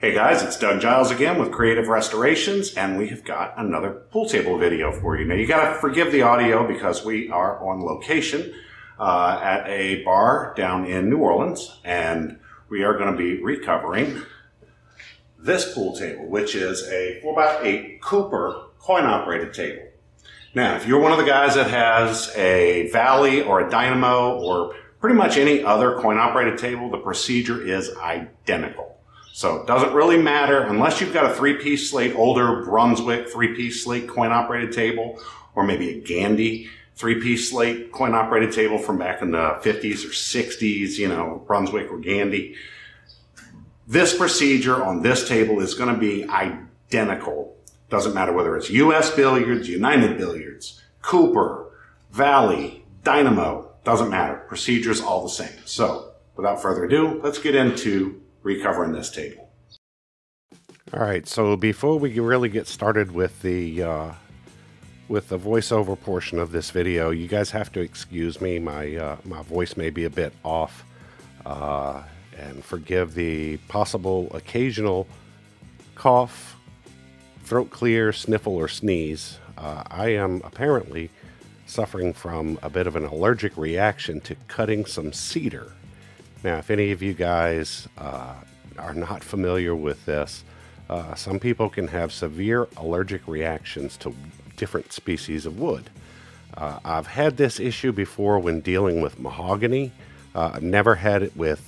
Hey guys, it's Doug Giles again with Creative Restorations, and we have got another pool table video for you. Now you gotta forgive the audio because we are on location at a bar down in New Orleans, and we are gonna be recovering this pool table, which is a 4x8 Cooper coin-operated table. Now, if you're one of the guys that has a Valley or a Dynamo or pretty much any other coin-operated table, the procedure is identical. So it doesn't really matter unless you've got a three-piece slate, older Brunswick three-piece slate coin-operated table, or maybe a Gandy three-piece slate coin-operated table from back in the 50s or 60s, you know, Brunswick or Gandy. This procedure on this table is going to be identical. Doesn't matter whether it's U.S. Billiards, United Billiards, Cooper, Valley, Dynamo, doesn't matter. Procedure's all the same. So without further ado, let's get into recovering this table. All right, so before we really get started with the voiceover portion of this video, you guys have to excuse me. My voice may be a bit off, and forgive the possible occasional cough, throat clear, sniffle, or sneeze. I am apparently suffering from a bit of an allergic reaction to cutting some cedar. Now, if any of you guys are not familiar with this, some people can have severe allergic reactions to different species of wood. I've had this issue before when dealing with mahogany. I've never had it with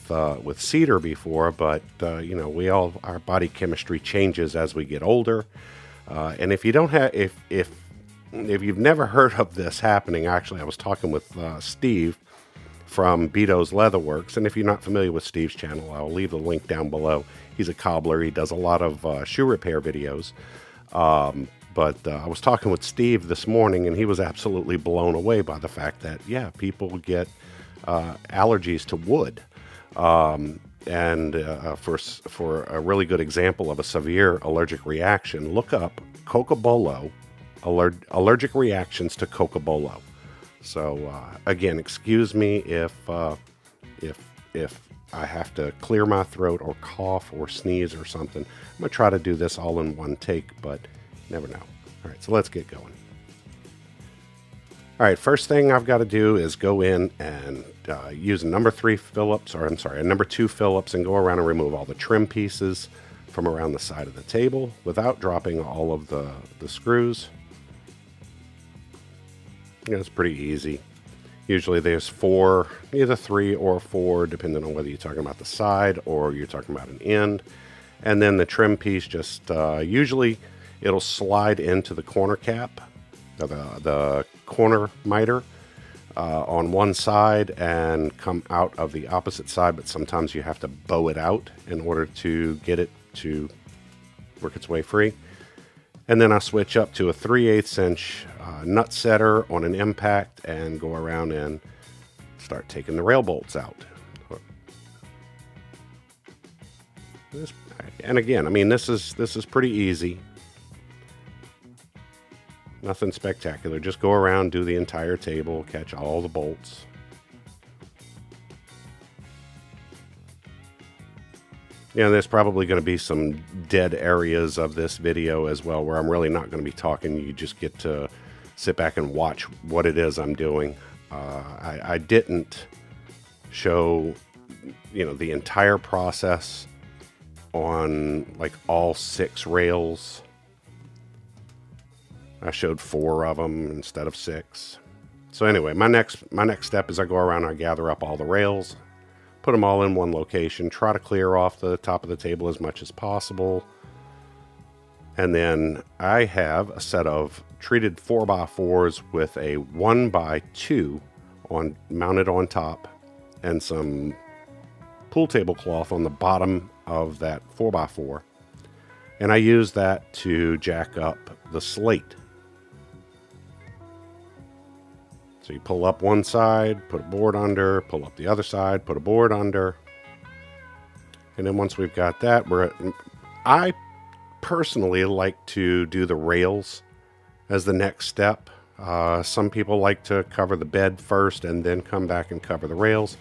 cedar before, but you know, we all, our body chemistry changes as we get older. And if you don't have, if you've never heard of this happening, actually, I was talking with Steve from Bedo's Leatherworks, and if you're not familiar with Steve's channel, I'll leave the link down below. He's a cobbler. He does a lot of shoe repair videos. I was talking with Steve this morning, and he was absolutely blown away by the fact that, yeah, people get allergies to wood. For a really good example of a severe allergic reaction, look up Cocobolo, allergic reactions to Cocobolo. So again, excuse me if I have to clear my throat or cough or sneeze or something. I'm gonna try to do this all in one take, but you never know. All right, so let's get going. All right, first thing I've got to do is go in and use a number two Phillips and go around and remove all the trim pieces from around the side of the table without dropping all of the screws. Yeah, it's pretty easy. Usually there's four, either three or four, depending on whether you're talking about the side or you're talking about an end. And then the trim piece just, usually it'll slide into the corner cap, the corner miter on one side and come out of the opposite side, but sometimes you have to bow it out in order to get it to work its way free. And then I switch up to a 3/8" nut setter on an impact and go around and start taking the rail bolts out. And again, I mean, this is pretty easy. Nothing spectacular. Just go around, do the entire table, catch all the bolts. You know, there's probably going to be some dead areas of this video as well where I'm really not going to be talking. You just get to sit back and watch what it is I'm doing. I didn't show, you know, the entire process on like all six rails. I showed four of them instead of six. So anyway, my next step is I go around and I gather up all the rails. Put them all in one location, try to clear off the top of the table as much as possible. And then I have a set of treated 4x4s with a 1x2 on, mounted on top, and some pool tablecloth on the bottom of that 4x4. And I use that to jack up the slate. So you pull up one side, put a board under, pull up the other side, put a board under. And then once we've got that, I personally like to do the rails as the next step. Some people like to cover the bed first and then come back and cover the rails.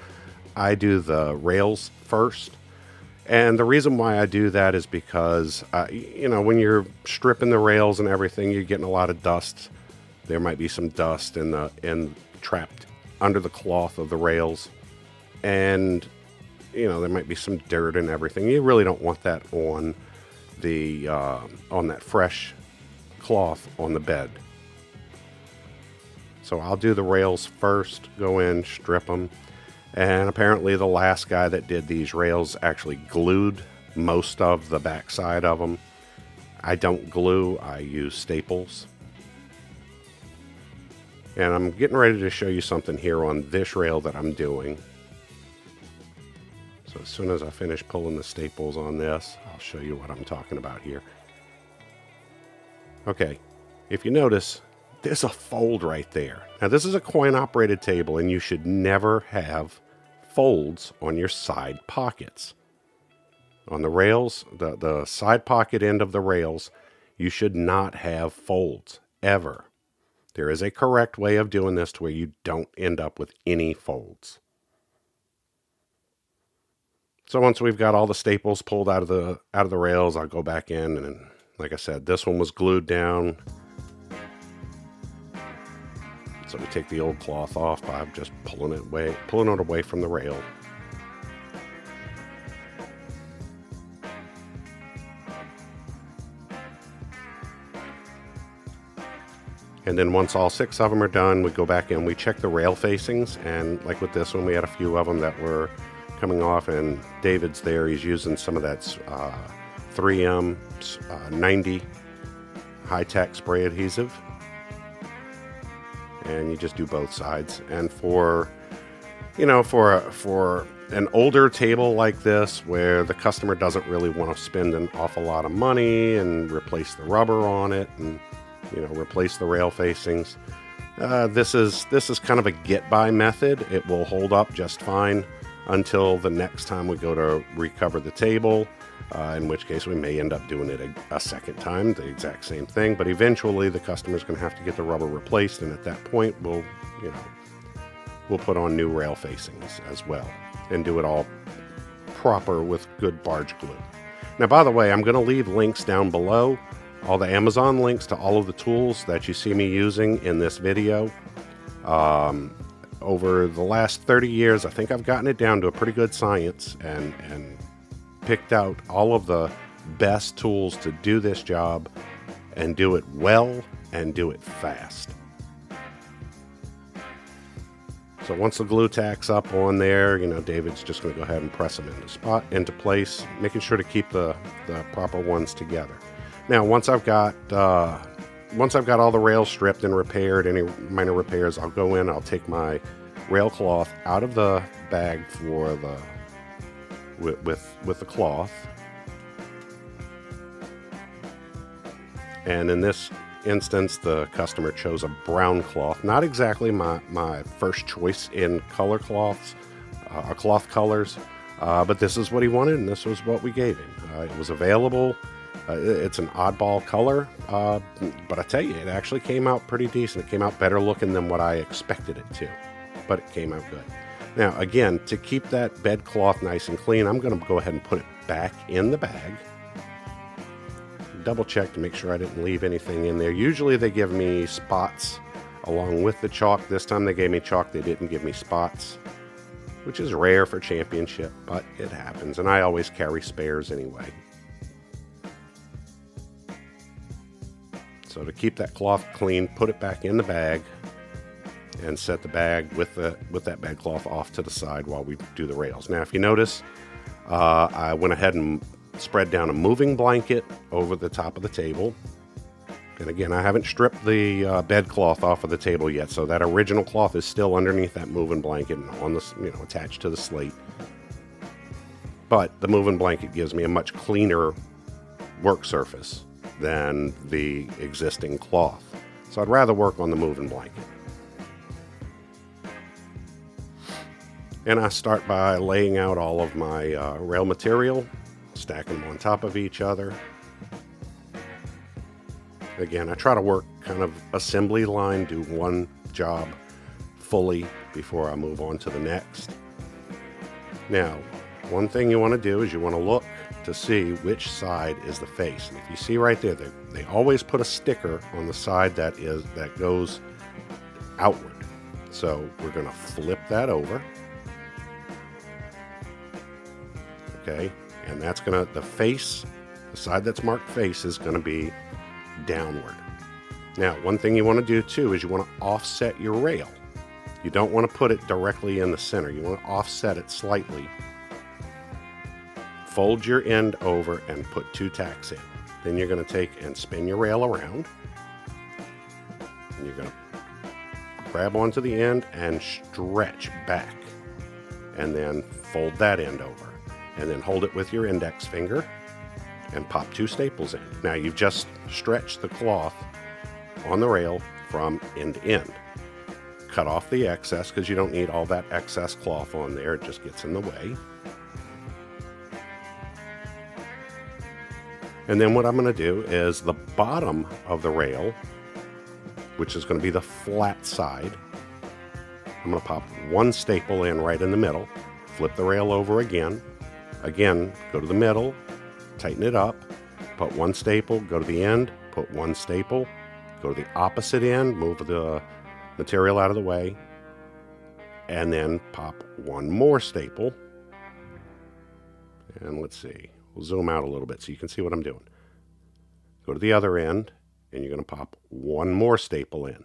I do the rails first. And the reason why I do that is because, you know, when you're stripping the rails and everything, you're getting a lot of dust. There might be some dust in the trapped under the cloth of the rails, and you know there might be some dirt and everything. You really don't want that on the on that fresh cloth on the bed. So I'll do the rails first, go in, strip them. And apparently the last guy that did these rails actually glued most of the backside of them. I don't glue, I use staples. And I'm getting ready to show you something here on this rail that I'm doing. So as soon as I finish pulling the staples on this, I'll show you what I'm talking about here. Okay, if you notice, there's a fold right there. Now this is a coin operated table and you should never have folds on your side pockets. On the rails, the side pocket end of the rails, you should not have folds, ever. There is a correct way of doing this to where you don't end up with any folds. So once we've got all the staples pulled out of the rails, I'll go back in, and like I said, this one was glued down. So we take the old cloth off by just pulling it away from the rail. And then once all six of them are done, we go back in, we check the rail facings, and like with this one, we had a few of them that were coming off, and David's there, he's using some of that 3M 90 high-tech spray adhesive. And you just do both sides. And for, you know, for an older table like this where the customer doesn't really want to spend an awful lot of money and replace the rubber on it and, you know, replace the rail facings, this is kind of a get-by method. It will hold up just fine until the next time we go to recover the table, in which case we may end up doing it a second time, the exact same thing, but eventually the customer's going to have to get the rubber replaced, and at that point we'll, you know, we'll put on new rail facings as well and do it all proper with good barge glue. Now, by the way, I'm going to leave links down below, all the Amazon links to all of the tools that you see me using in this video. Over the last 30 years, I think I've gotten it down to a pretty good science and picked out all of the best tools to do this job and do it well and do it fast. So once the glue tack's up on there, you know, David's just going to go ahead and press them into place, making sure to keep the proper ones together. Now, once I've got all the rails stripped and repaired, any minor repairs, I'll go in, I'll take my rail cloth out of the bag for the with the cloth, and in this instance the customer chose a brown cloth, not exactly my first choice in color cloths, cloth colors, but this is what he wanted and this was what we gave him. It was available. It's an oddball color, but I tell you, it actually came out pretty decent. It came out better looking than what I expected it to, but it came out good. Now, again, to keep that bed cloth nice and clean, I'm going to go ahead and put it back in the bag. Double check to make sure I didn't leave anything in there. Usually they give me spots along with the chalk. This time they gave me chalk. They didn't give me spots, which is rare for championship, but it happens. And I always carry spares anyway. So to keep that cloth clean, put it back in the bag and set the bag with that bed cloth off to the side while we do the rails. Now, if you notice, I went ahead and spread down a moving blanket over the top of the table. And again, I haven't stripped the bed cloth off of the table yet, so that original cloth is still underneath that moving blanket and on the, you know, attached to the slate. But the moving blanket gives me a much cleaner work surface than the existing cloth. So I'd rather work on the moving blanket. And I start by laying out all of my rail material, stacking them on top of each other. Again, I try to work kind of assembly line, do one job fully before I move on to the next. Now, one thing you want to do is you want to look to see which side is the face. And if you see right there, they always put a sticker on the side that goes outward. So we're going to flip that over. Okay, and that's going to, the side that's marked face is going to be downward. Now, one thing you want to do too is you want to offset your rail. You don't want to put it directly in the center. You want to offset it slightly. Fold your end over and put two tacks in. Then you're going to take and spin your rail around. And you're going to grab onto the end and stretch back. And then fold that end over. And then hold it with your index finger and pop two staples in. Now you've just stretched the cloth on the rail from end to end. Cut off the excess because you don't need all that excess cloth on there. It just gets in the way. And then what I'm going to do is the bottom of the rail, which is going to be the flat side. I'm going to pop one staple in right in the middle, flip the rail over again. Again, go to the middle, tighten it up, put one staple, go to the end, put one staple, go to the opposite end, move the material out of the way, and then pop one more staple. And let's see, we'll zoom out a little bit so you can see what I'm doing. Go to the other end, and you're going to pop one more staple in.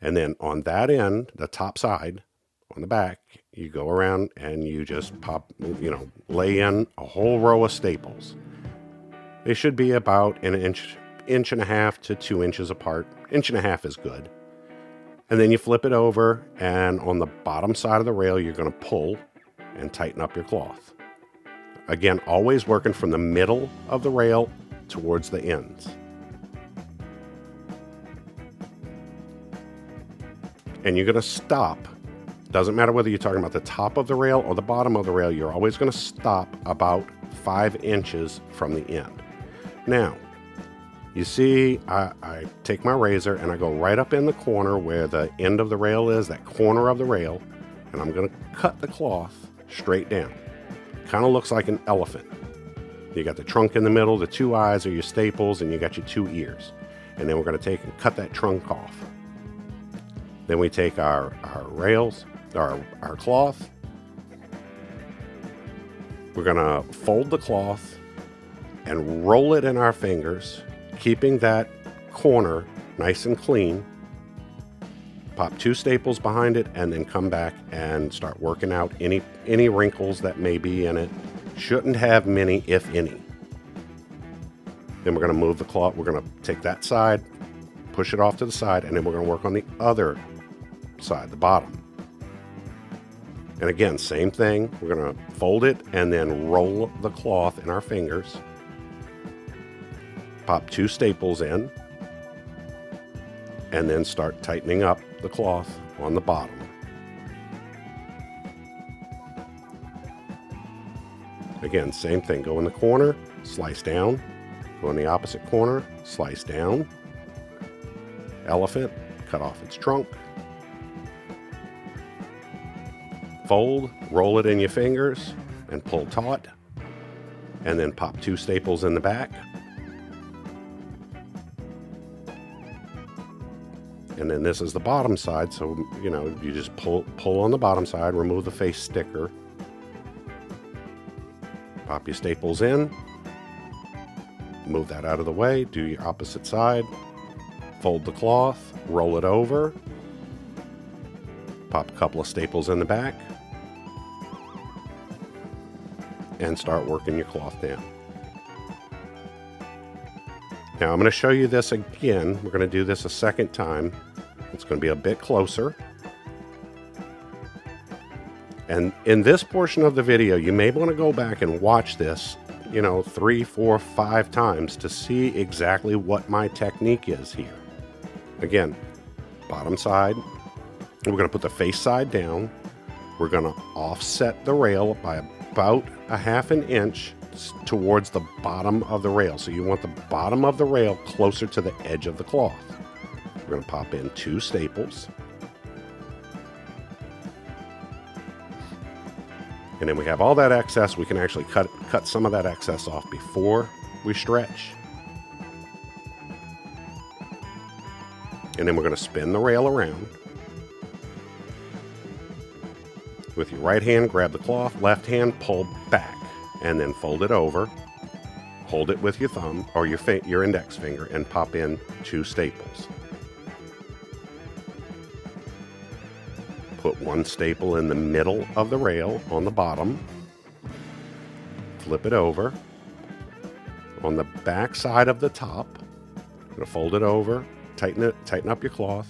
And then on that end, the top side, on the back, you go around and you just pop, you know, lay in a whole row of staples. They should be about an inch and a half to 2 inches apart. Inch and a half is good. And then you flip it over, and on the bottom side of the rail, you're going to pull and tighten up your cloth. Again, always working from the middle of the rail towards the ends. And you're going to stop. Doesn't matter whether you're talking about the top of the rail or the bottom of the rail, you're always going to stop about 5 inches from the end. Now, you see, I take my razor and I go right up in the corner where the end of the rail is, that corner of the rail, and I'm going to cut the cloth straight down. Kind of looks like an elephant. You got the trunk in the middle, the two eyes are your staples, and you got your two ears. And then we're going to take and cut that trunk off. Then we take our cloth. We're going to fold the cloth and roll it in our fingers, keeping that corner nice and clean. Pop two staples behind it and then come back and start working out any wrinkles that may be in it. Shouldn't have many, if any. Then we're going to move the cloth. We're going to take that side, push it off to the side, and then we're going to work on the other side, the bottom. And again, same thing. We're going to fold it and then roll the cloth in our fingers. Pop two staples in, and then start tightening up the cloth on the bottom. Again, same thing. Go in the corner, slice down. Go in the opposite corner, slice down. Elephant, cut off its trunk. Fold, roll it in your fingers, and pull taut. And then pop two staples in the back. And then this is the bottom side, so, you know, you just pull on the bottom side, remove the face sticker, pop your staples in, move that out of the way, do your opposite side, fold the cloth, roll it over, pop a couple of staples in the back, and start working your cloth down. Now I'm going to show you this again. We're going to do this a second time. It's going to be a bit closer. And in this portion of the video, you may want to go back and watch this, you know, 3, 4, 5 times to see exactly what my technique is here. Again, bottom side. We're going to put the face side down. We're going to offset the rail by about a half an inch towards the bottom of the rail. So you want the bottom of the rail closer to the edge of the cloth. We're going to pop in two staples. And then we have all that excess. We can actually cut some of that excess off before we stretch. And then we're going to spin the rail around. With your right hand, grab the cloth, left hand, pull back, and then fold it over. Hold it with your thumb or your index finger and pop in 2 staples. Put 1 staple in the middle of the rail on the bottom. Flip it over. On the back side of the top, I'm going to fold it over, tighten up your cloth,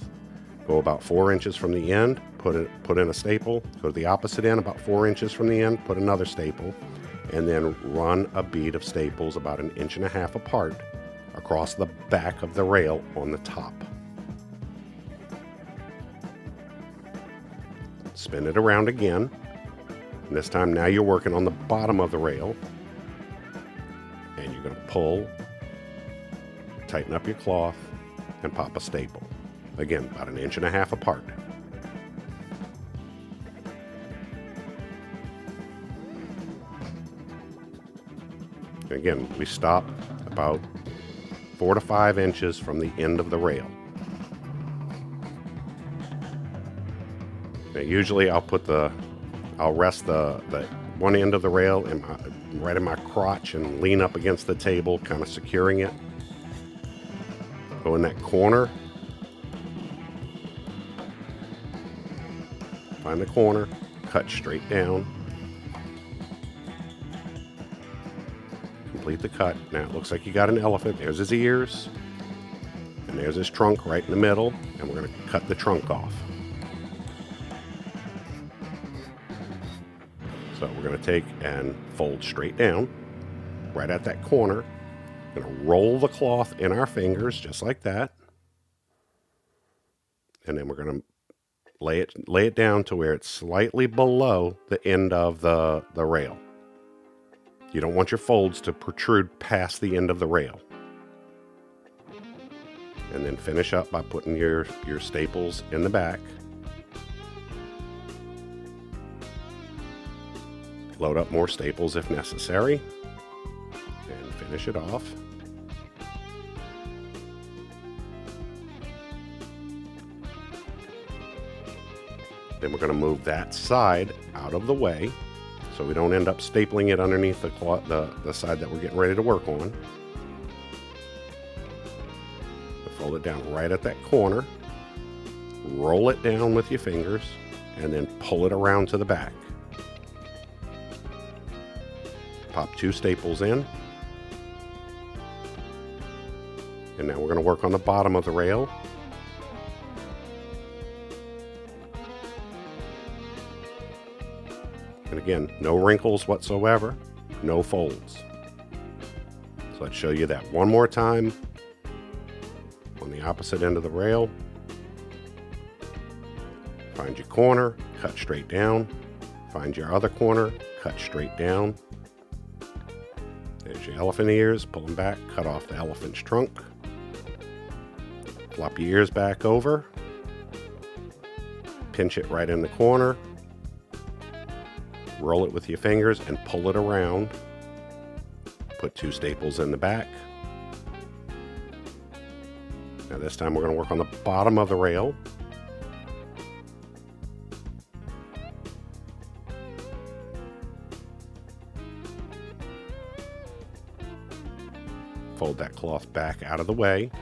go about 4 inches from the end, put in a staple, go to the opposite end about 4 inches from the end, put another staple, and then run a bead of staples about 1.5 inches apart across the back of the rail on the top. Spin it around again. And this time now you're working on the bottom of the rail. And you're going to pull, tighten up your cloth, and pop a staple. Again, about 1.5 inches apart. Again, we stop about 4 to 5 inches from the end of the rail. Now usually I'll put I'll rest the one end of the rail right in my crotch and lean up against the table, kind of securing it. Go in that corner. Find the corner, cut straight down. Complete the cut. Now it looks like you got an elephant. There's his ears, and there's his trunk right in the middle, and we're going to cut the trunk off. So we're going to take and fold straight down, right at that corner. We're going to roll the cloth in our fingers, just like that. And then we're going to lay it down to where it's slightly below the end of the rail. You don't want your folds to protrude past the end of the rail. And then finish up by putting your staples in the back. Load up more staples if necessary, and finish it off. Then we're going to move that side out of the way so we don't end up stapling it underneath the side that we're getting ready to work on. We'll fold it down right at that corner, roll it down with your fingers, and then pull it around to the back. Pop 2 staples in, and now we're going to work on the bottom of the rail. And again, no wrinkles whatsoever, no folds. So let's show you that one more time on the opposite end of the rail. Find your corner, cut straight down. Find your other corner, cut straight down. There's your elephant ears, pull them back, cut off the elephant's trunk. Flop your ears back over. Pinch it right in the corner. Roll it with your fingers and pull it around. Put 2 staples in the back. Now this time we're going to work on the bottom of the rail. Fold that cloth back out of the way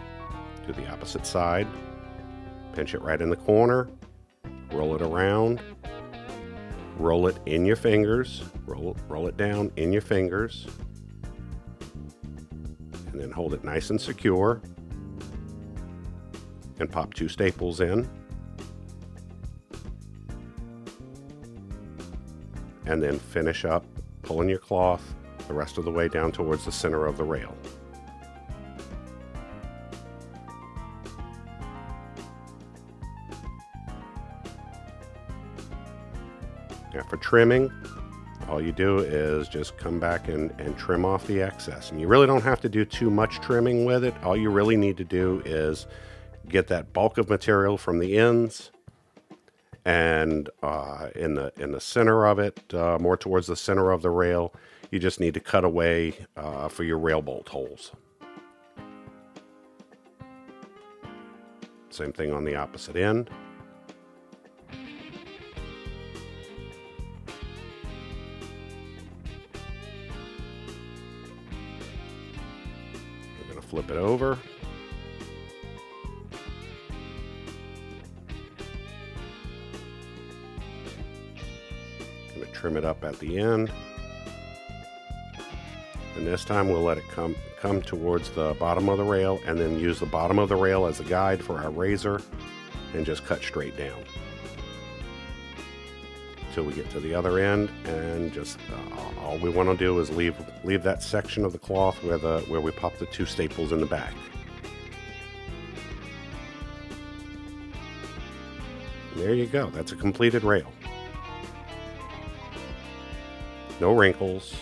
to the opposite side, pinch it right in the corner, roll it around, roll it in your fingers, roll it down in your fingers, and then hold it nice and secure and pop 2 staples in, and then finish up pulling your cloth the rest of the way down towards the center of the rail. Now for trimming, all you do is just come back and trim off the excess. And you really don't have to do too much trimming with it. All you really need to do is get that bulk of material from the ends And in the center of it, more towards the center of the rail, you just need to cut away for your rail bolt holes. Same thing on the opposite end. We're going to flip it over. Going to trim it up at the end. And this time we'll let it come towards the bottom of the rail, and then use the bottom of the rail as a guide for our razor and just cut straight down until we get to the other end. And just all we want to do is leave that section of the cloth where we pop the two staples in the back. And there you go, that's a completed rail. No wrinkles.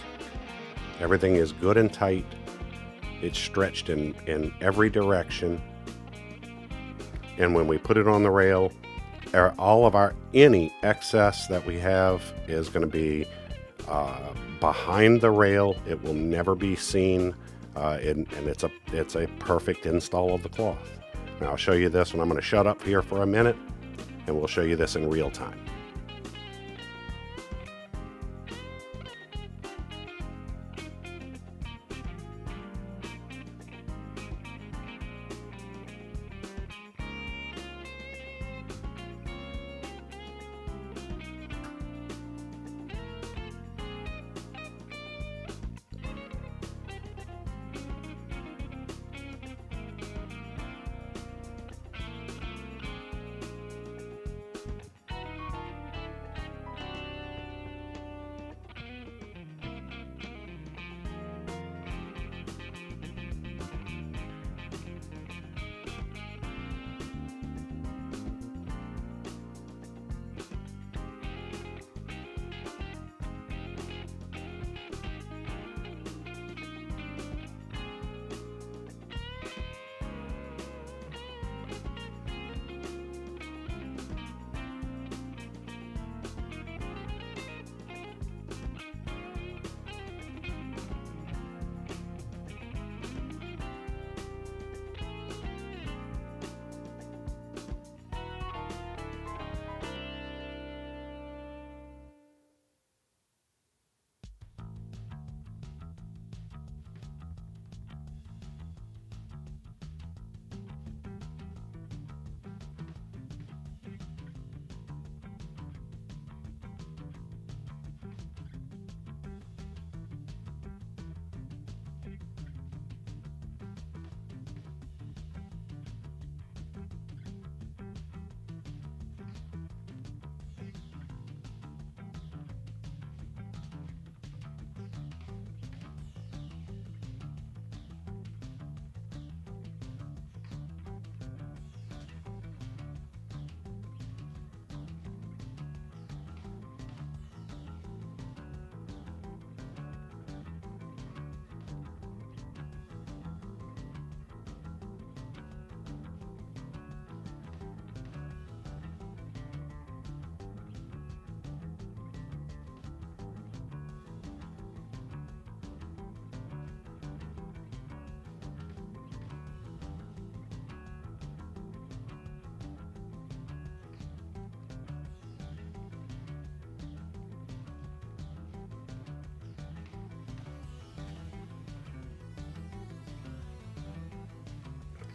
Everything is good and tight. It's stretched in every direction. And when we put it on the rail, any excess that we have is going to be behind the rail. It will never be seen, and it's a perfect install of the cloth. Now I'll show you this one. I'm going to shut up here for a minute, and we'll show you this in real time.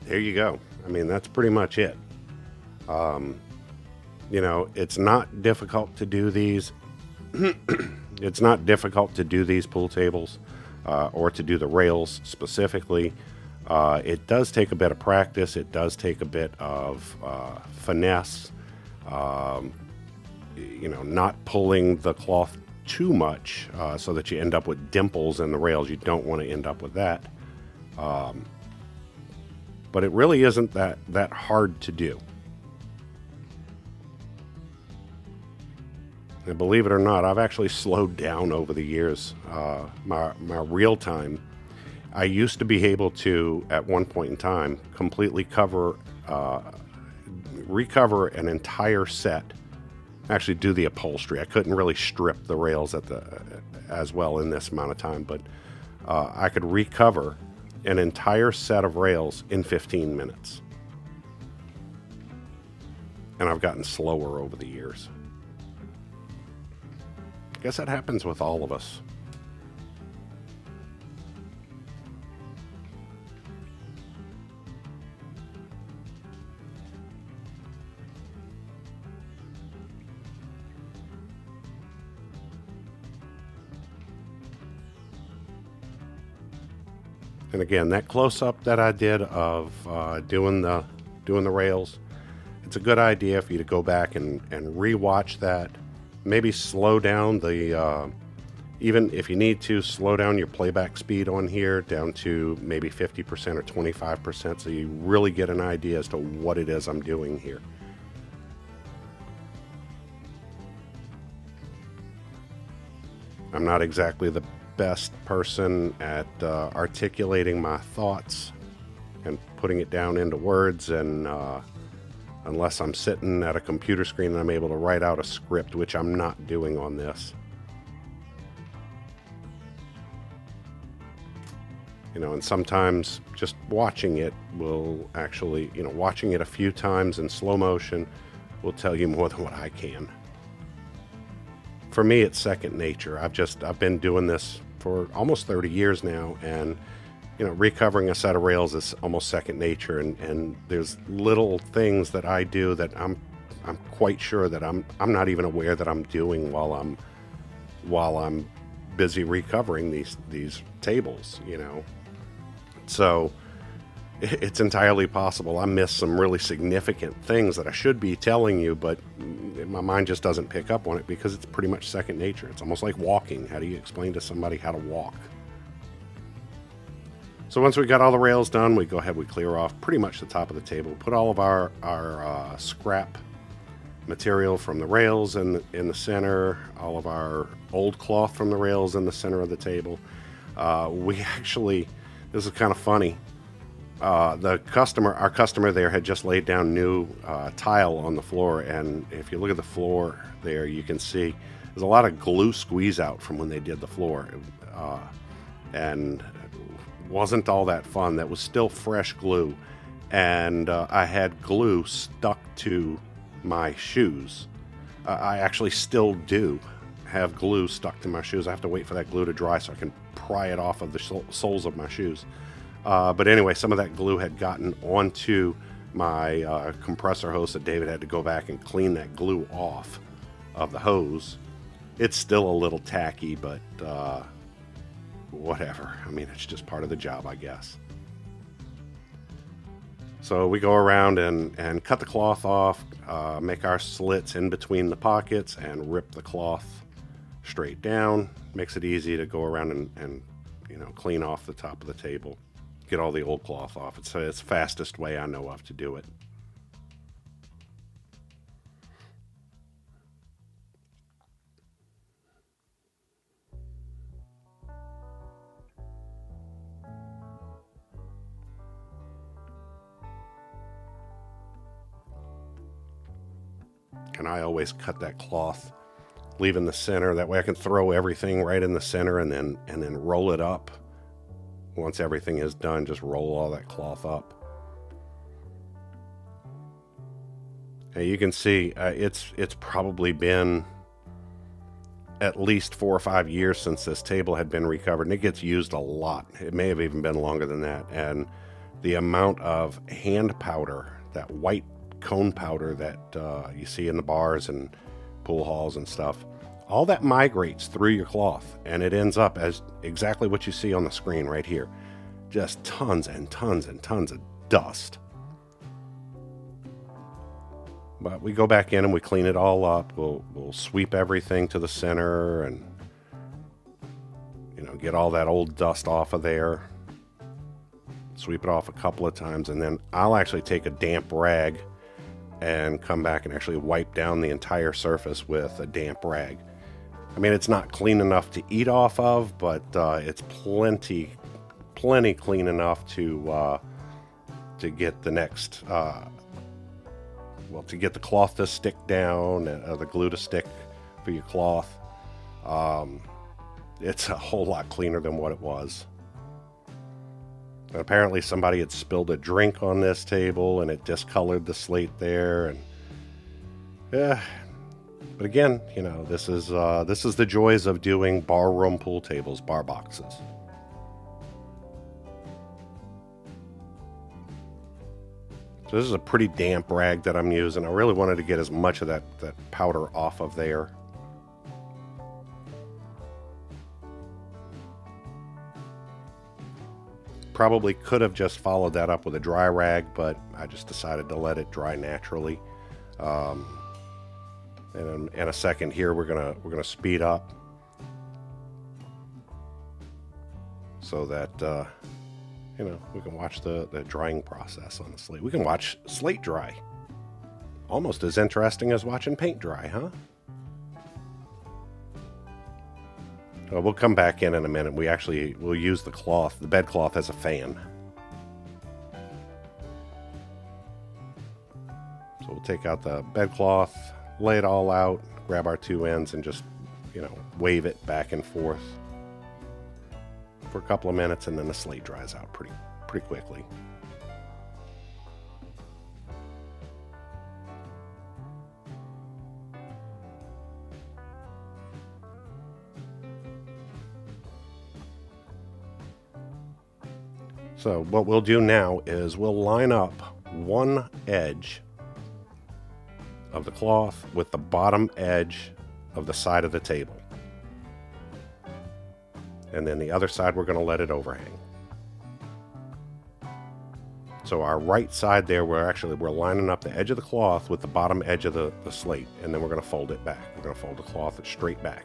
There you go. I mean, that's pretty much it. You know, it's not difficult to do these. It's not difficult to do these pool tables or to do the rails specifically. It does take a bit of practice. It does take a bit of finesse. You know, not pulling the cloth too much so that you end up with dimples in the rails. You don't want to end up with that. But it really isn't that hard to do. And believe it or not, I've actually slowed down over the years. My real time, I used to be able to, at one point in time, completely recover an entire set actually do the upholstery. I couldn't really strip the rails at the as well in this amount of time, but I could recover an entire set of rails in 15 minutes. And I've gotten slower over the years. I guess that happens with all of us. And again, that close-up that I did of doing the rails, it's a good idea for you to go back and re-watch that. Maybe slow down the, even if you need to, slow down your playback speed on here down to maybe 50% or 25%, so you really get an idea as to what it is I'm doing here. I'm not exactly the best person at articulating my thoughts and putting it down into words, and unless I'm sitting at a computer screen and I'm able to write out a script, which I'm not doing on this. You know, and sometimes just watching it will actually, you know, watching it a few times in slow motion will tell you more than what I can. For me, it's second nature. I've been doing this for almost 30 years now, and you know, recovering a set of rails is almost second nature, and there's little things that I do that I'm quite sure that I'm not even aware that I'm doing while I'm busy recovering these tables, you know. So it's entirely possible I missed some really significant things that I should be telling you, but my mind just doesn't pick up on it because it's pretty much second nature. It's almost like walking. How do you explain to somebody how to walk? So once we got all the rails done, we go ahead, we clear off pretty much the top of the table, put all of our scrap material from the rails in the center, all of our old cloth from the rails in the center of the table. We actually, this is kind of funny. Our customer there had just laid down new tile on the floor, and if you look at the floor there, you can see there's a lot of glue squeeze out from when they did the floor, and it wasn't all that fun. That was still fresh glue, and I had glue stuck to my shoes. I actually still do have glue stuck to my shoes. I have to wait for that glue to dry so I can pry it off of the soles of my shoes. But anyway, some of that glue had gotten onto my compressor hose, so David had to go back and clean that glue off of the hose. It's still a little tacky, but whatever. I mean, it's just part of the job, I guess. So we go around and cut the cloth off, make our slits in between the pockets, and rip the cloth straight down. Makes it easy to go around and you know, clean off the top of the table. Get all the old cloth off. It's the fastest way I know of to do it. And I always cut that cloth, leave in the center. That way I can throw everything right in the center and then roll it up. Once everything is done, just roll all that cloth up. And you can see it's probably been at least 4 or 5 years since this table had been recovered, and it gets used a lot. It may have even been longer than that. And the amount of hand powder, that white cone powder that you see in the bars and pool halls and stuff, all that migrates through your cloth, and it ends up as exactly what you see on the screen right here. Just tons and tons and tons of dust. But we go back in and we clean it all up. We'll sweep everything to the center and, you know, get all that old dust off of there. Sweep it off a couple of times, and then I'll actually take a damp rag and come back and actually wipe down the entire surface with a damp rag. I mean, it's not clean enough to eat off of, but it's plenty clean enough to get the next well, to get the cloth to stick down, the glue to stick for your cloth. It's a whole lot cleaner than what it was. And apparently somebody had spilled a drink on this table and it discolored the slate there. And yeah, but again, you know, this is the joys of doing barroom pool tables, bar boxes. So this is a pretty damp rag that I'm using. I really wanted to get as much of that powder off of there. Probably could have just followed that up with a dry rag, but I just decided to let it dry naturally. And in a second here, we're gonna speed up so that you know, we can watch the drying process on the slate. We can watch slate dry. Almost as interesting as watching paint dry, huh? Well, we'll come back in a minute. We actually will use the cloth, the bed cloth, as a fan. So we'll take out the bed cloth, lay it all out, grab our two ends, and just, you know, wave it back and forth for a couple of minutes, and then the slate dries out pretty quickly. So what we'll do now is we'll line up one edge of the cloth with the bottom edge of the side of the table. And then the other side, we're going to let it overhang. So our right side there, we're lining up the edge of the cloth with the bottom edge of the slate, and then we're going to fold it back. We're going to fold the cloth straight back.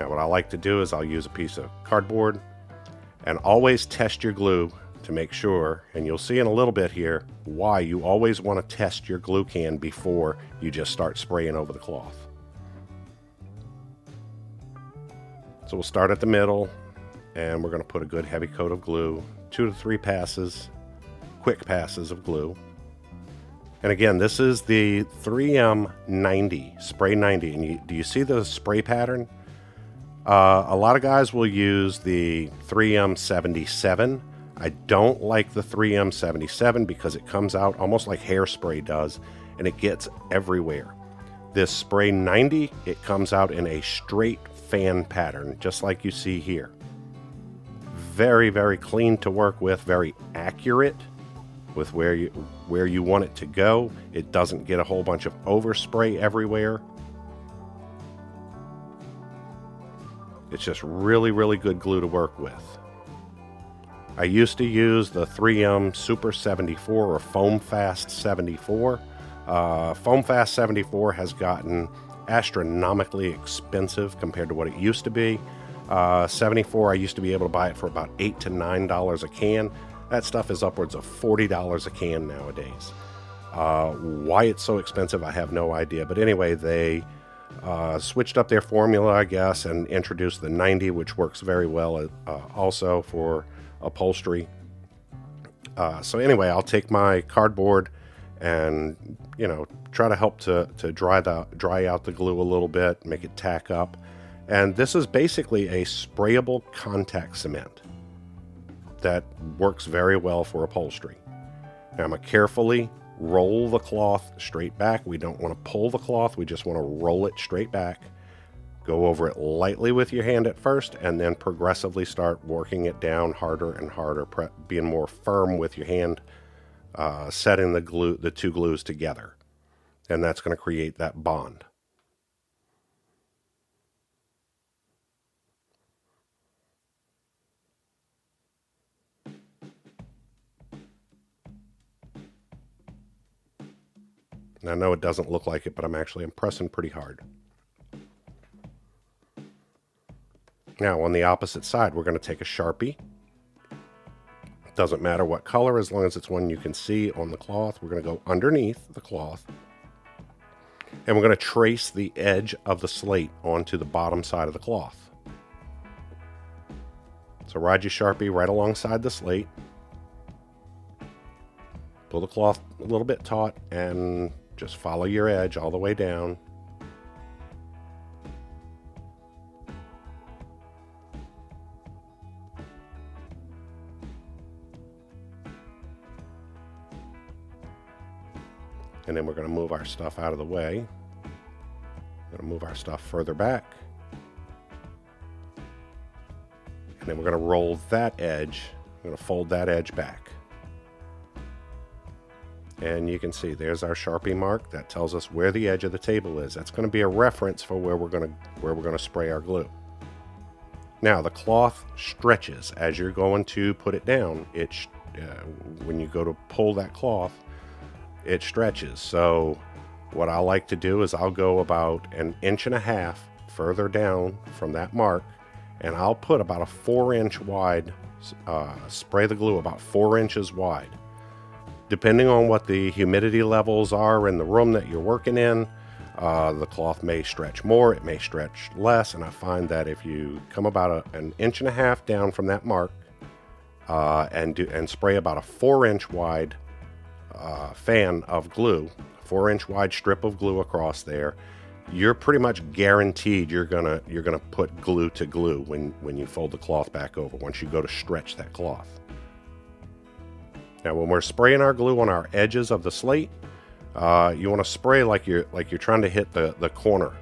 Now what I like to do is I'll use a piece of cardboard. And always test your glue to make sure, and you'll see in a little bit here, why you always want to test your glue can before you just start spraying over the cloth. So we'll start at the middle, and we're going to put a good heavy coat of glue, 2 to 3 passes, quick passes of glue. And again, this is the 3M 90, Spray 90, and do you see the spray pattern? A lot of guys will use the 3M 77. I don't like the 3M 77 because it comes out almost like hairspray does, and it gets everywhere. This Spray 90, it comes out in a straight fan pattern, just like you see here. Very, very clean to work with, very accurate with where you want it to go. It doesn't get a whole bunch of overspray everywhere. It's just really, really good glue to work with. I used to use the 3M Super 74 or Foam Fast 74. Foam Fast 74 has gotten astronomically expensive compared to what it used to be. 74, I used to be able to buy it for about $8 to $9 a can. That stuff is upwards of $40 a can nowadays. Why it's so expensive, I have no idea. But anyway, they switched up their formula, I guess, and introduced the 90, which works very well also for upholstery. So anyway, I'll take my cardboard and, you know, try to help to dry out the glue a little bit, make it tack up. And this is basically a sprayable contact cement that works very well for upholstery. Now I'm going to carefully roll the cloth straight back. We don't want to pull the cloth, we just want to roll it straight back. Go over it lightly with your hand at first, and then progressively start working it down harder and harder, being more firm with your hand, setting the two glues together. And that's going to create that bond. And I know it doesn't look like it, but I'm pressing pretty hard. Now on the opposite side, we're going to take a Sharpie. It doesn't matter what color, as long as it's one you can see on the cloth. We're going to go underneath the cloth, and we're going to trace the edge of the slate onto the bottom side of the cloth. So ride your Sharpie right alongside the slate. Pull the cloth a little bit taut and just follow your edge all the way down. And then we're going to move our stuff out of the way. We're going to move our stuff further back. And then we're going to roll that edge. We're going to fold that edge back. And you can see there's our Sharpie mark that tells us where the edge of the table is. That's going to be a reference for where we're going to spray our glue. Now the cloth stretches as you're going to put it down. When you go to pull that cloth, it stretches. So what I like to do is I'll go about 1.5 inches further down from that mark, and I'll put about a 4-inch wide, spray the glue about 4 inches wide. Depending on what the humidity levels are in the room that you're working in, the cloth may stretch more, it may stretch less, and I find that if you come about 1.5 inches down from that mark and spray about a 4-inch wide fan of glue, 4-inch wide strip of glue across there, you're pretty much guaranteed you're gonna put glue to glue when you fold the cloth back over, once you go to stretch that cloth. Now when we're spraying our glue on our edges of the slate, you want to spray like you're trying to hit the corner,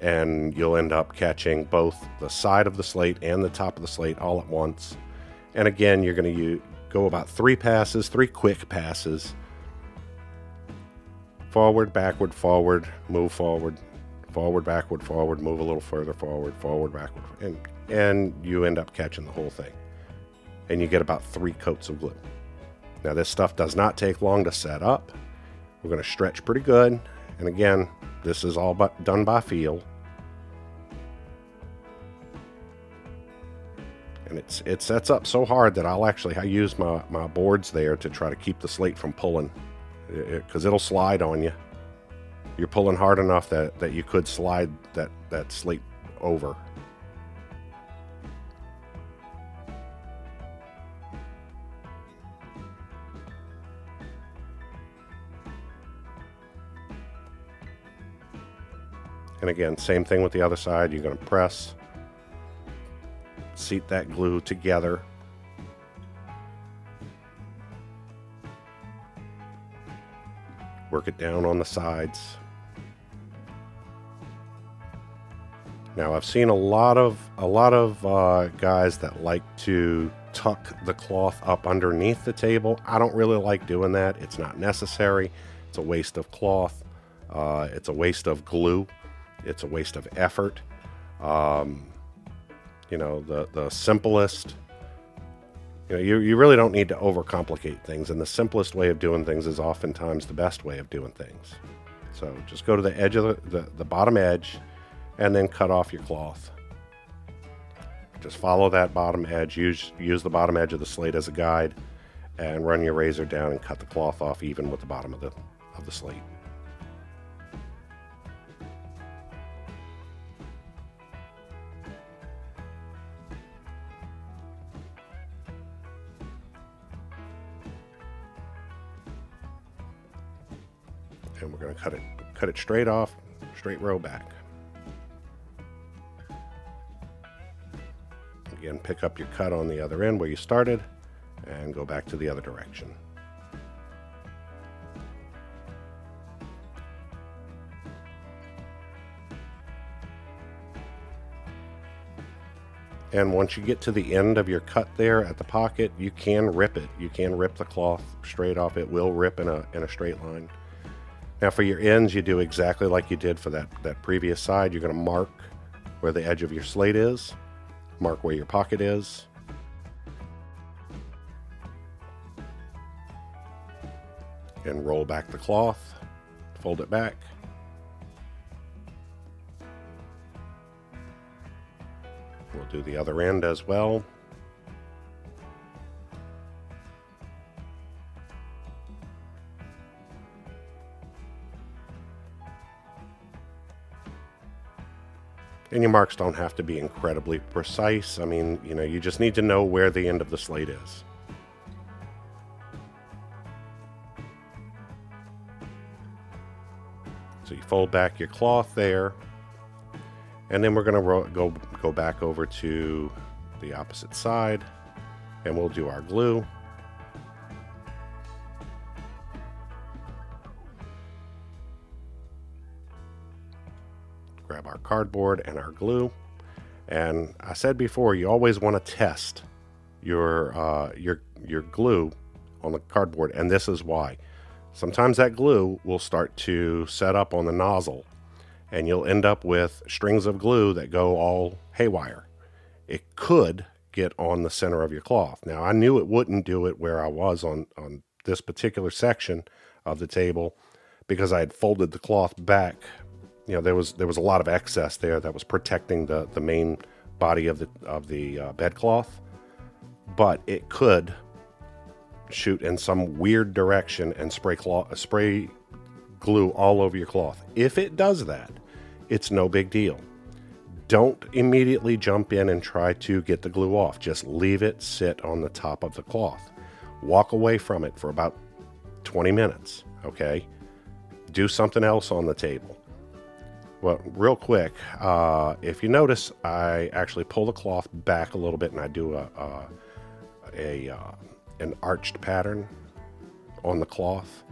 and you'll end up catching both the side of the slate and the top of the slate all at once. And again, you're going to go about 3 quick passes. Forward, backward, forward, move forward, forward, backward, forward, move a little further forward, forward, backward, and you end up catching the whole thing. And you get about 3 coats of glue. Now this stuff does not take long to set up. We're going to stretch pretty good. And again, this is all but done by feel. And it sets up so hard that I use my boards there to try to keep the slate from pulling, because it'll slide on you. You're pulling hard enough that you could slide that slate over. And again, same thing with the other side. You're going to press, seat that glue together. Work it down on the sides. Now I've seen a lot of guys that like to tuck the cloth up underneath the table. I don't really like doing that. It's not necessary. It's a waste of cloth. It's a waste of glue. It's a waste of effort. You know, the simplest, you know, you really don't need to overcomplicate things, and the simplest way of doing things is oftentimes the best way of doing things. So just go to the edge of the bottom edge, and then cut off your cloth. Just follow that bottom edge, use the bottom edge of the slate as a guide, and run your razor down and cut the cloth off even with the bottom of the slate. And we're going to cut it straight off, straight row back. Again, pick up your cut on the other end where you started and go back to the other direction. And once you get to the end of your cut there at the pocket, you can rip it. You can rip the cloth straight off. It will rip in a straight line. Now for your ends, you do exactly like you did for that previous side. You're going to mark where the edge of your slate is, mark where your pocket is. And roll back the cloth, fold it back. We'll do the other end as well. And your marks don't have to be incredibly precise. I mean, you know, you just need to know where the end of the slate is. So you fold back your cloth there, and then we're going to go back over to the opposite side, and we'll do our glue. Grab our cardboard and our glue. And I said before, you always want to test your glue on the cardboard, and this is why. Sometimes that glue will start to set up on the nozzle, and you'll end up with strings of glue that go all haywire. It could get on the center of your cloth. Now, I knew it wouldn't do it where I was on this particular section of the table because I had folded the cloth back. You know, there was a lot of excess there that was protecting the main body of the bedcloth, but it could shoot in some weird direction and spray glue all over your cloth. If it does that, it's no big deal. Don't immediately jump in and try to get the glue off. Just leave it sit on the top of the cloth. Walk away from it for about 20 minutes, okay? Do something else on the table. Well, real quick, if you notice, I actually pull the cloth back a little bit and I do an arched pattern on the cloth.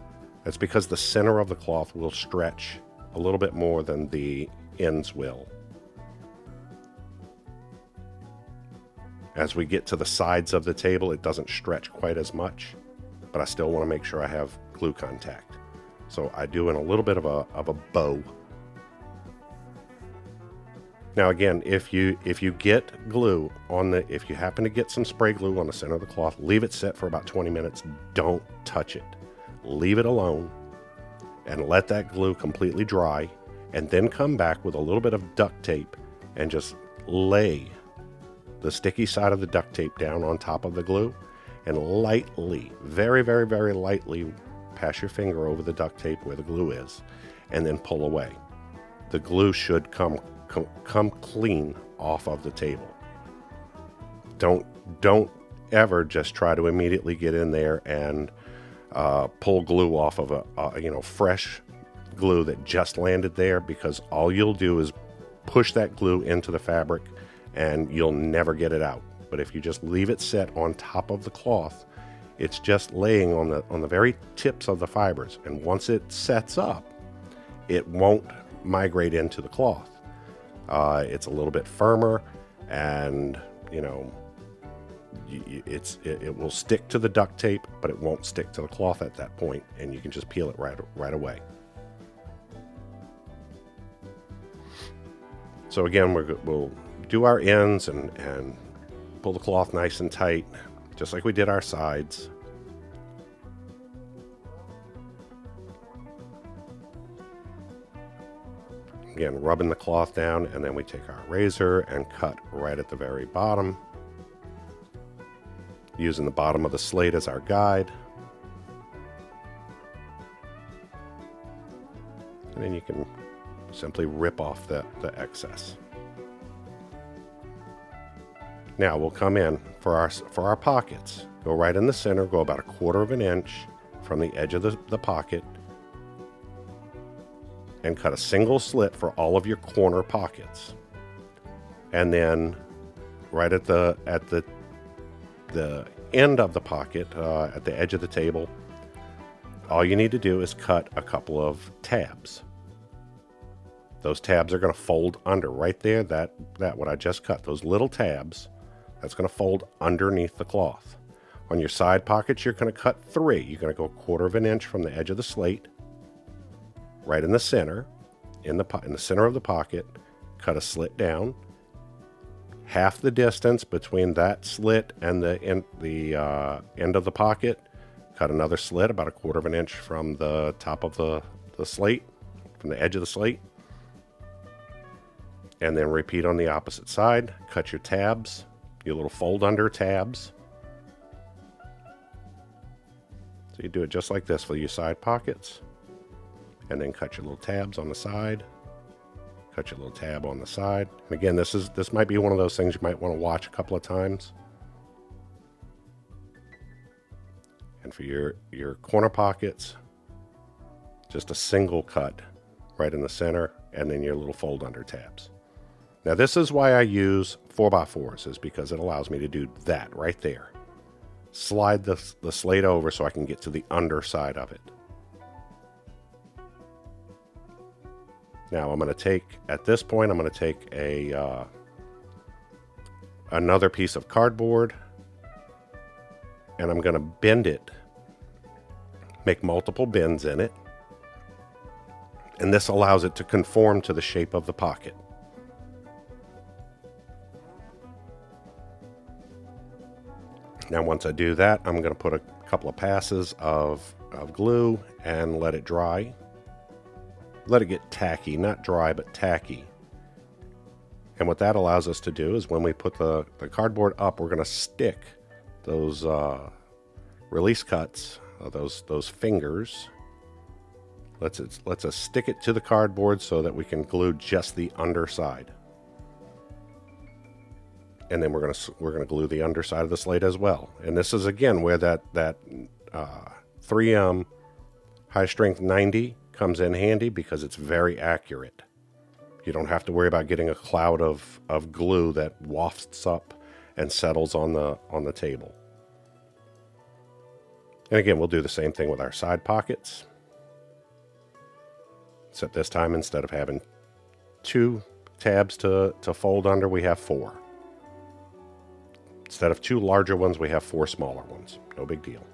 That's because the center of the cloth will stretch a little bit more than the ends will. As we get to the sides of the table, it doesn't stretch quite as much, but I still want to make sure I have glue contact. So I do in a little bit of a bow. Now again, if you get glue on the, if you happen to get some spray glue on the center of the cloth, leave it set for about 20 minutes. Don't touch it. Leave it alone and let that glue completely dry, and then come back with a little bit of duct tape and just lay the sticky side of the duct tape down on top of the glue and lightly, very, very, very lightly pass your finger over the duct tape where the glue is and then pull away. The glue should come clean off of the table. Don't ever just try to immediately get in there and pull glue off of a fresh glue that just landed there, because all you'll do is push that glue into the fabric and you'll never get it out. But if you just leave it set on top of the cloth, it's just laying on the very tips of the fibers, and once it sets up, it won't migrate into the cloth. It's a little bit firmer, and you know, it will stick to the duct tape, but it won't stick to the cloth at that point, and you can just peel it right away. So again, we'll do our ends and pull the cloth nice and tight, just like we did our sides. Again, rubbing the cloth down, and then we take our razor and cut right at the very bottom, using the bottom of the slate as our guide. And then you can simply rip off the excess. Now we'll come in for our pockets. Go right in the center, go about 1/4 inch from the edge of the pocket, and cut a single slit for all of your corner pockets. And then right at the end of the pocket, at the edge of the table, all you need to do is cut a couple of tabs. Those tabs are going to fold under right there, that what I just cut, those little tabs, that's going to fold underneath the cloth. On your side pockets, you're going to cut 3. You're going to go 1/4 inch from the edge of the slate, right in the center, in the center of the pocket, cut a slit down. Half the distance between that slit and the end of the pocket, cut another slit about 1/4 inch from the top of the slate, from the edge of the slate. And then repeat on the opposite side. Cut your tabs, your little fold under tabs. So you do it just like this for your side pockets. And then cut your little tabs on the side, cut your little tab on the side. And again, this might be one of those things you might want to watch a couple of times. And for your corner pockets, just a single cut right in the center, and then your little fold under tabs. Now this is why I use 4x4s, is because it allows me to do that right there. Slide the slate over so I can get to the underside of it. Now I'm going to take, at this point, I'm going to take a another piece of cardboard, and I'm going to bend it, make multiple bends in it, and this allows it to conform to the shape of the pocket. Now once I do that, I'm going to put a couple of passes of glue and let it dry. Let it get tacky, not dry, but tacky. And what that allows us to do is when we put the cardboard up, we're going to stick those release cuts, those fingers. Let's us stick it to the cardboard so that we can glue just the underside. And then we're gonna glue the underside of the slate as well. And this is again where that 3M High Strength 90 comes in handy, because it's very accurate. You don't have to worry about getting a cloud of glue that wafts up and settles on the table. And again, we'll do the same thing with our side pockets. Except this time, instead of having 2 tabs to fold under, we have 4. Instead of 2 larger ones, we have 4 smaller ones. No big deal.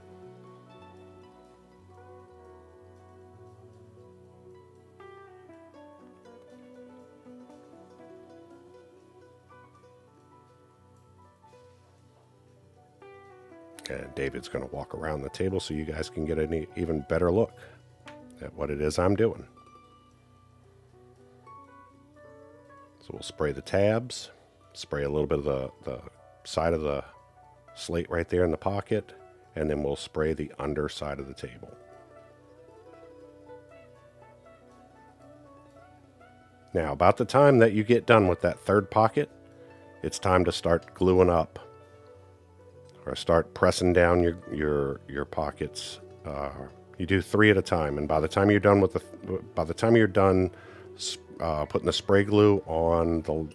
And David's going to walk around the table so you guys can get an even better look at what it is I'm doing. So we'll spray the tabs, spray a little bit of the side of the slate right there in the pocket, and then we'll spray the underside of the table. Now, about the time that you get done with that third pocket, it's time to start gluing up, or start pressing down your pockets. You do 3 at a time, and by the time you're done with putting the spray glue on the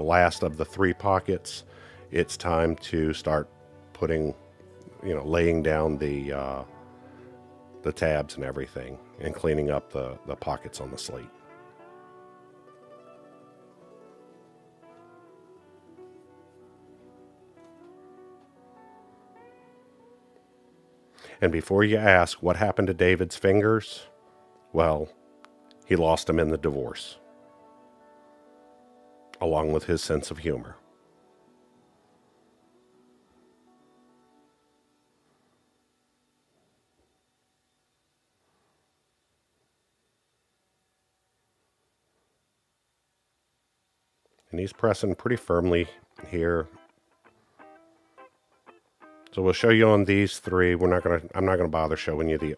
last of the 3 pockets, it's time to start putting, laying down the tabs and everything, and cleaning up the pockets on the slate. And before you ask what happened to David's fingers, well, he lost them in the divorce, along with his sense of humor. And he's pressing pretty firmly here. So we'll show you on these 3. I'm not gonna bother showing you the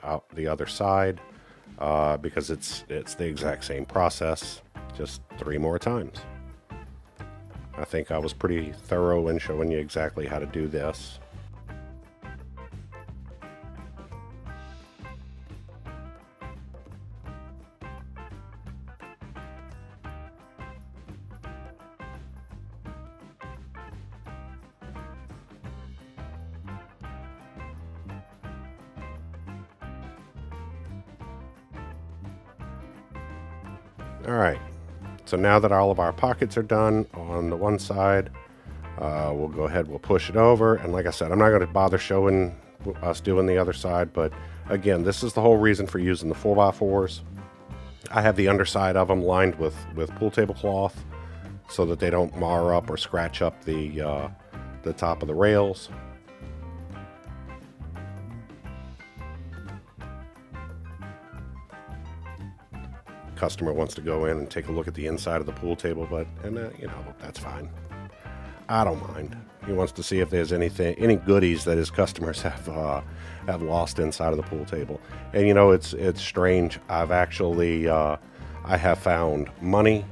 other side because it's the exact same process, just 3 more times. I think I was pretty thorough in showing you exactly how to do this. Alright, so now that all of our pockets are done on the one side, we'll go ahead, we'll push it over, and like I said, I'm not going to bother showing us doing the other side, but again, this is the whole reason for using the 4x4s. I have the underside of them lined with pool table cloth so that they don't mar up or scratch up the top of the rails. Customer wants to go in and take a look at the inside of the pool table, but that's fine. I don't mind. He wants to see if there's any goodies that his customers have lost inside of the pool table. And it's strange. I've actually I have found money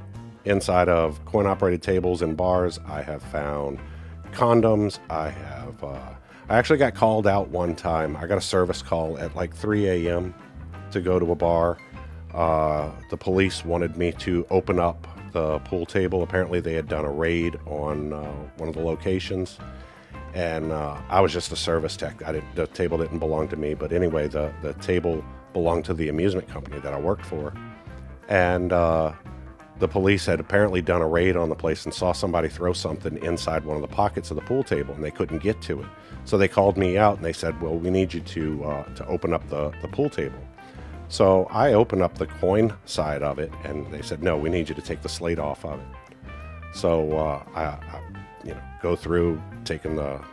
inside of coin operated tables and bars. I have found condoms. I actually got called out one time. I got a service call at like 3 a.m. to go to a bar. The police wanted me to open up the pool table. Apparently they had done a raid on one of the locations, and I was just a service tech. The table didn't belong to me, but anyway, the table belonged to the amusement company that I worked for, and the police had apparently done a raid on the place and saw somebody throw something inside one of the pockets of the pool table, and they couldn't get to it. So they called me out and they said, well, we need you to open up the pool table. So I opened up the coin side of it, and they said, no, we need you to take the slate off of it. So I go through taking the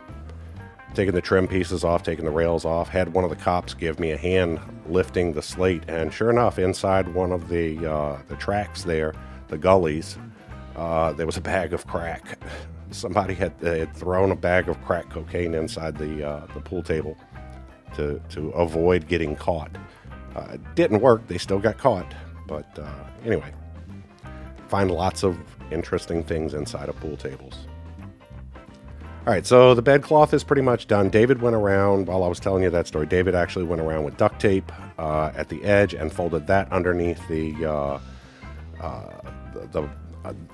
trim pieces off, taking the rails off, had one of the cops give me a hand lifting the slate, and sure enough, inside one of the tracks there, the gullies, there was a bag of crack. Somebody had thrown a bag of crack cocaine inside the pool table to avoid getting caught. It didn't work. They still got caught. But anyway, find lots of interesting things inside of pool tables. All right, so the bedcloth is pretty much done. David went around, while I was telling you that story, David actually went around with duct tape at the edge and folded that underneath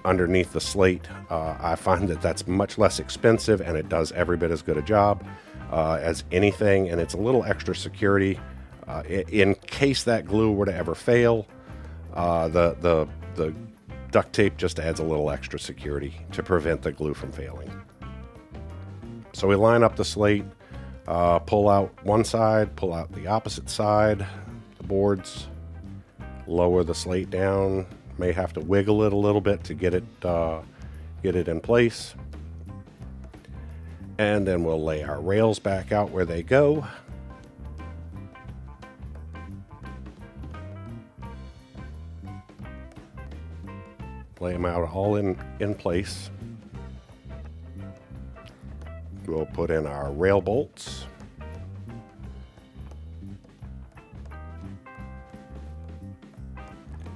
underneath the slate. I find that that's much less expensive, and it does every bit as good a job as anything, and it's a little extra security. In case that glue were to ever fail, the duct tape just adds a little extra security to prevent the glue from failing. So we line up the slate, pull out one side, pull out the opposite side, the boards, lower the slate down, may have to wiggle it a little bit to get it in place. And then we'll lay our rails back out where they go. Lay them out all in place. We'll put in our rail bolts.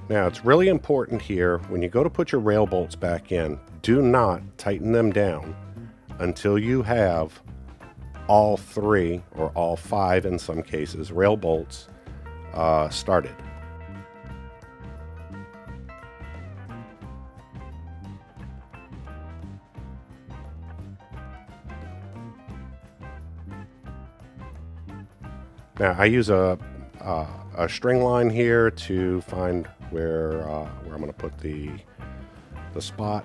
Now, it's really important here, when you go to put your rail bolts back in, do not tighten them down until you have all three, or all five in some cases, rail bolts started. Now, I use a string line here to find where I'm going to put the spot.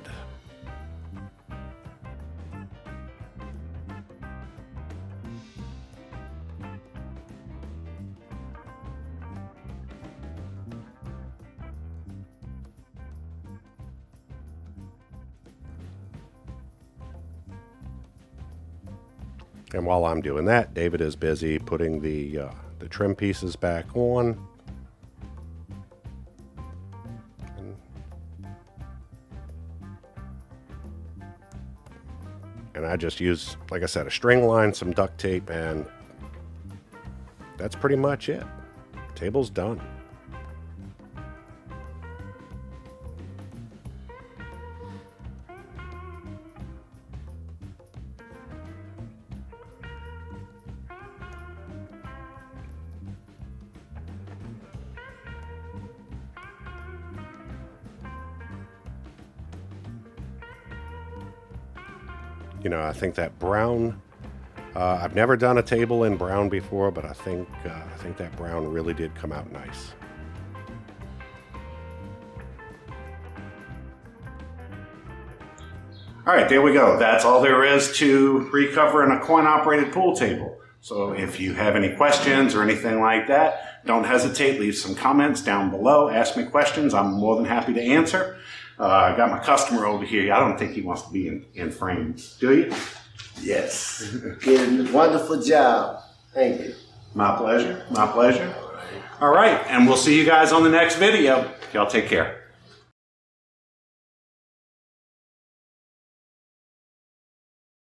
And while I'm doing that, David is busy putting the trim pieces back on. And I just use, like I said, a string line, some duct tape, and that's pretty much it. Table's done. You know, I think that brown, I've never done a table in brown before, but I think that brown really did come out nice. All right, there we go. That's all there is to recovering a coin-operated pool table. So if you have any questions or anything like that, don't hesitate. Leave some comments down below. Ask me questions. I'm more than happy to answer. I got my customer over here. I don't think he wants to be in frames. Do you? Yes. Did a wonderful job. Thank you. My pleasure. My pleasure. All right. And we'll see you guys on the next video. Y'all take care.